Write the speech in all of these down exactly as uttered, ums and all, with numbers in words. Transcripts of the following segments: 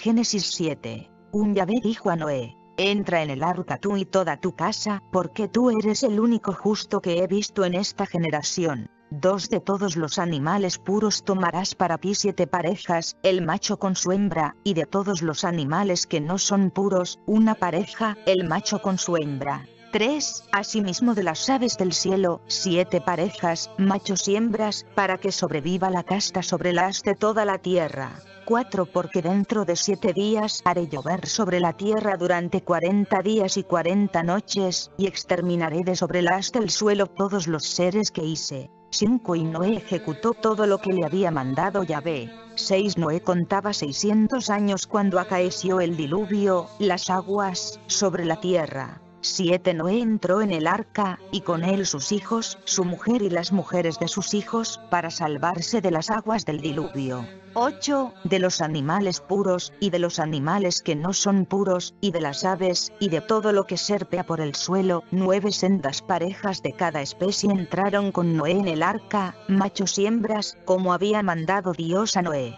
Génesis siete. Un Yahveh dijo a Noé: entra en el arca tú y toda tu casa, porque tú eres el único justo que he visto en esta generación. Dos de todos los animales puros tomarás para ti, siete parejas, el macho con su hembra, y de todos los animales que no son puros, una pareja, el macho con su hembra. tres. Asimismo de las aves del cielo, siete parejas, machos y hembras, para que sobreviva la casta sobre la haz de toda la tierra. cuatro. Porque dentro de siete días haré llover sobre la tierra durante cuarenta días y cuarenta noches, y exterminaré de sobre la haz del suelo todos los seres que hice. cinco. Y Noé ejecutó todo lo que le había mandado Yahvé. seis. Noé contaba seiscientos años cuando acaeció el diluvio, las aguas, sobre la tierra. siete. Noé entró en el arca, y con él sus hijos, su mujer y las mujeres de sus hijos, para salvarse de las aguas del diluvio. ocho. De los animales puros, y de los animales que no son puros, y de las aves, y de todo lo que serpea por el suelo, nueve sendas parejas de cada especie entraron con Noé en el arca, machos y hembras, como había mandado Dios a Noé.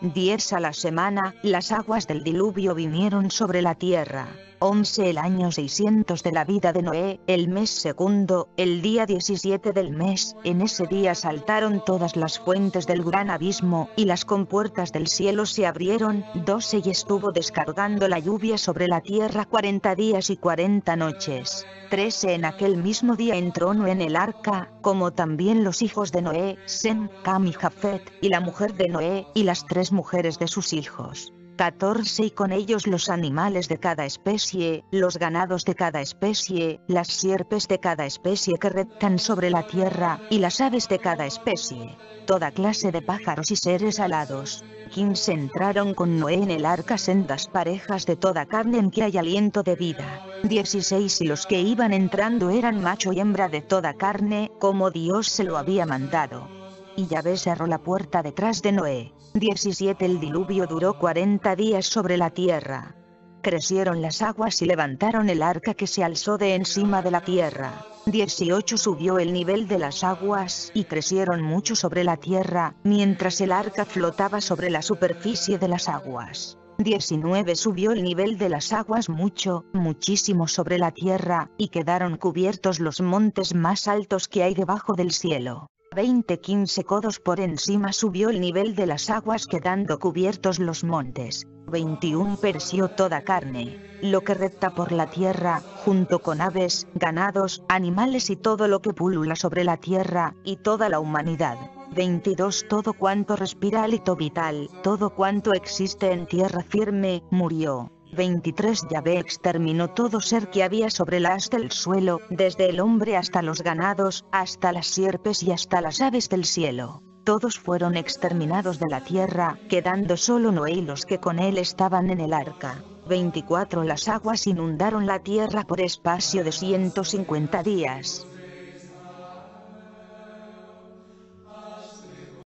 diez. A la semana, las aguas del diluvio vinieron sobre la tierra. once. El año seiscientos de la vida de Noé, el mes segundo, el día diecisiete del mes, en ese día saltaron todas las fuentes del gran abismo, y las compuertas del cielo se abrieron. doce. Y estuvo descargando la lluvia sobre la tierra cuarenta días y cuarenta noches. trece. En aquel mismo día entró Noé en el arca, como también los hijos de Noé, Sem, Cam y Jafet, y la mujer de Noé, y las tres mujeres de sus hijos. catorce. Y con ellos los animales de cada especie, los ganados de cada especie, las sierpes de cada especie que reptan sobre la tierra, y las aves de cada especie, toda clase de pájaros y seres alados. quince. Entraron con Noé en el arca sendas parejas de toda carne en que hay aliento de vida. dieciséis. Y los que iban entrando eran macho y hembra de toda carne, como Dios se lo había mandado. Y Yahvé cerró la puerta detrás de Noé. diecisiete. El diluvio duró cuarenta días sobre la tierra. Crecieron las aguas y levantaron el arca, que se alzó de encima de la tierra. dieciocho. Subió el nivel de las aguas y crecieron mucho sobre la tierra, mientras el arca flotaba sobre la superficie de las aguas. diecinueve. Subió el nivel de las aguas mucho, muchísimo sobre la tierra, y quedaron cubiertos los montes más altos que hay debajo del cielo. veinte. quince codos por encima subió el nivel de las aguas, quedando cubiertos los montes. veintiuno. Pereció toda carne, lo que repta por la tierra, junto con aves, ganados, animales y todo lo que pulula sobre la tierra, y toda la humanidad. veintidós. Todo cuanto respira hálito vital, todo cuanto existe en tierra firme, murió. veintitrés. Yahvé exterminó todo ser que había sobre la haz del suelo, desde el hombre hasta los ganados, hasta las sierpes y hasta las aves del cielo. Todos fueron exterminados de la tierra, quedando solo Noé y los que con él estaban en el arca. veinticuatro. Las aguas inundaron la tierra por espacio de ciento cincuenta días.